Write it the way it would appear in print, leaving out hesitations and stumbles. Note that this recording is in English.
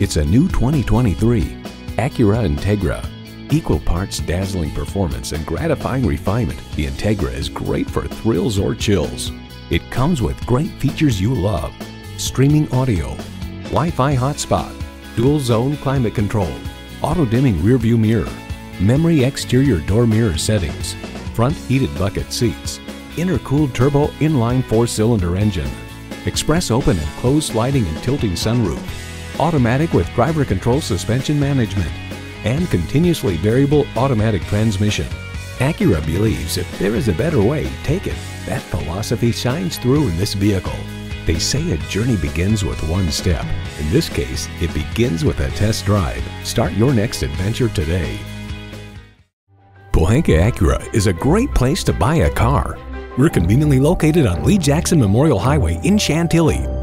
It's a new 2023 Acura Integra. Equal parts dazzling performance and gratifying refinement, the Integra is great for thrills or chills. It comes with great features you love: streaming audio, Wi-Fi hotspot, dual zone climate control, auto dimming rearview mirror, memory exterior door mirror settings, front heated bucket seats, intercooled turbo inline 4-cylinder engine, express open and closed sliding and tilting sunroof, automatic with driver control suspension management, and continuously variable automatic transmission. Acura believes if there is a better way, take it. That philosophy shines through in this vehicle. They say a journey begins with one step. In this case, it begins with a test drive. Start your next adventure today. Pohanka Acura is a great place to buy a car. We're conveniently located on Lee Jackson Memorial Highway in Chantilly.